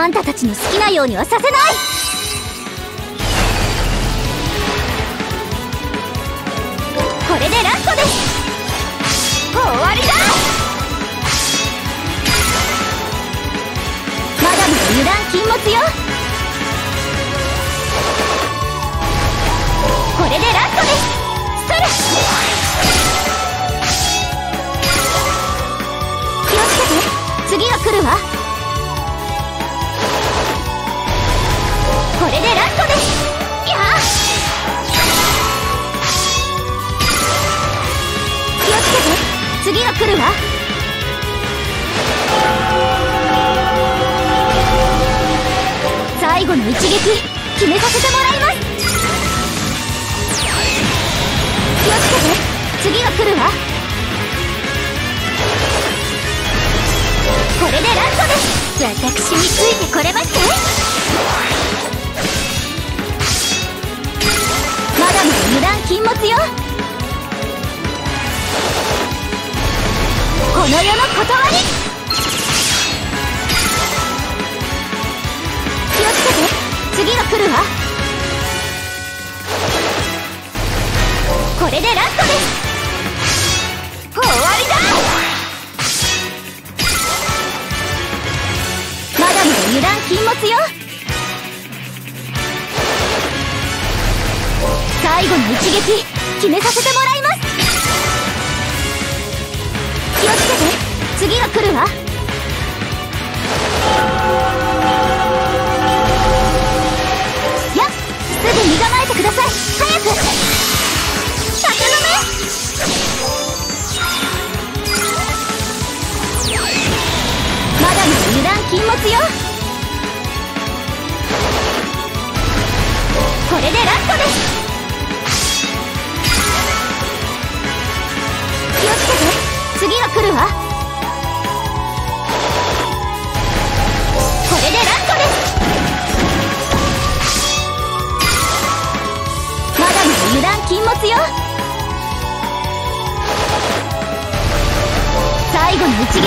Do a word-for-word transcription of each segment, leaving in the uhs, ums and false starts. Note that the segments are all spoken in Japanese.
あんたたちに好きなようにはさせない。これでラストです。終わりだ。まだまだ油断禁物よ。これでラストです。それ、気をつけて、次が来るわ。これでラストです。やあ、次が来るわ。最後の一撃、決めさせてもらいます。気をつけて、次が来るわ。これでラストです。私についてこれまして。まだまだ油断禁物よ。この世の断り。気をつけて、次が来るわ。これでラストです。終わりだ。まだまだ油断禁物よ。最後の一撃、決めさせてもらいます。気をつけて、次が来るわ。やっ、すぐ身構えてください。早く酒飲め。まだまだ油断禁物よ。これでラストです。気をつけて、次が来るわ。これでラストです。まだまだ油断禁物よ。最後の一撃、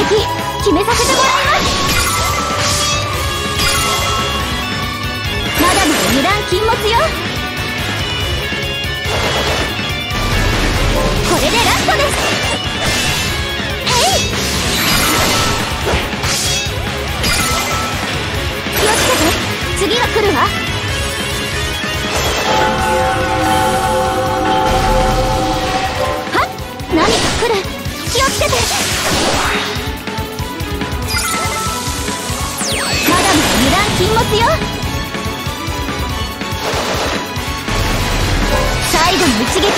決めさせてもらいます。まだまだ油断禁物よ。これでラストです。次が来るわ。はっ、何か来る。気をつけて。まだまだ油断禁物よ。最後の一撃、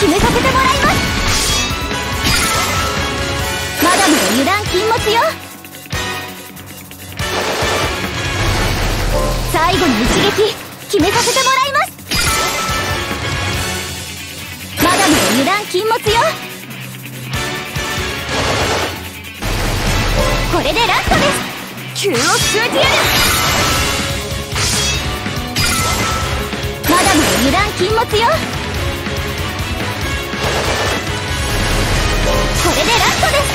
決めさせてもらいます。まだまだ油断禁物よ。最後の一撃、決めさせてもらいます。まだまだ油断禁物よ。これでラストです。急を据えてやる。まだまだ油断禁物よ。これでラストです。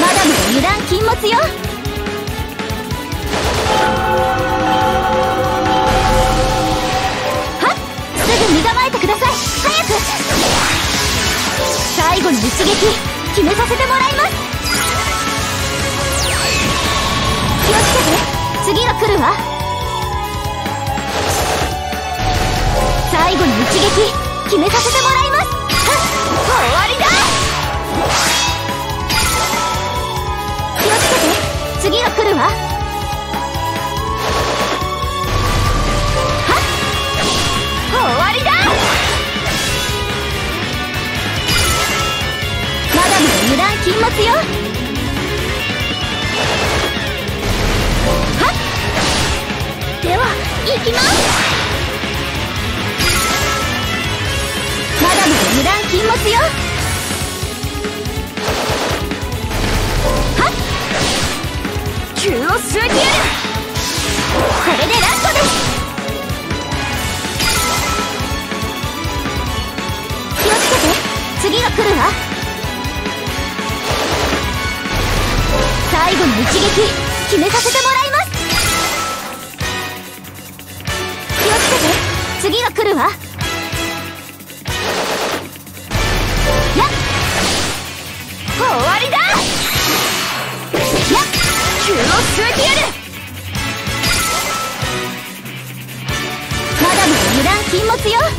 まだまだ油断禁物よ。はっ、すぐ身構えてください。早く、最後の一撃、決めさせてもらいます。気をつけて、次が来るわ。最後の一撃、決めさせてもらいます。はっ、終わりだ。次が来るわ。はっ、終わりだ。まだまだ油断禁物よ。はっ、では行きます。まだまだ油断禁物よ。はっ、急を据えてやる。これでラストです。気をつけて、次が来るわ。の一撃決めさせてもらいます。気をつけて、次は来るわ。やっ、終わりだ。やっ、球を据えてやる。まだまだ油断禁物よ。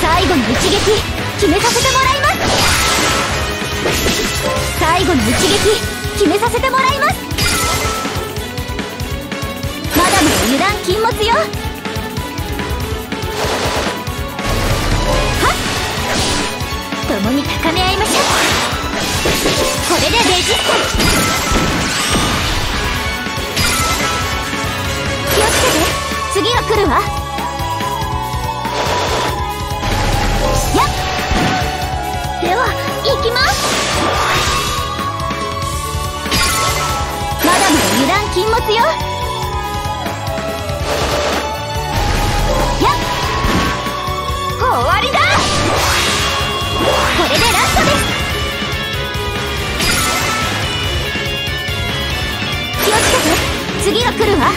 最後の一撃決めさせてもらいます。最後の一撃決めさせてもらいます。まだまだ油断禁物よ。はっ、共に高め合いましょう。これでレジスタ。気をつけて、次は来るわ。やっ、では行きます。油断禁物よ。やっ、終わりだ。これでラストです。気をつけて、次が来るわ。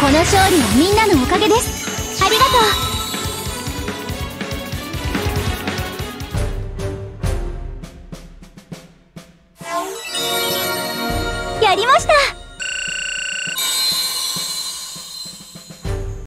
この勝利はみんなのおかげです。ありがとう。やりました。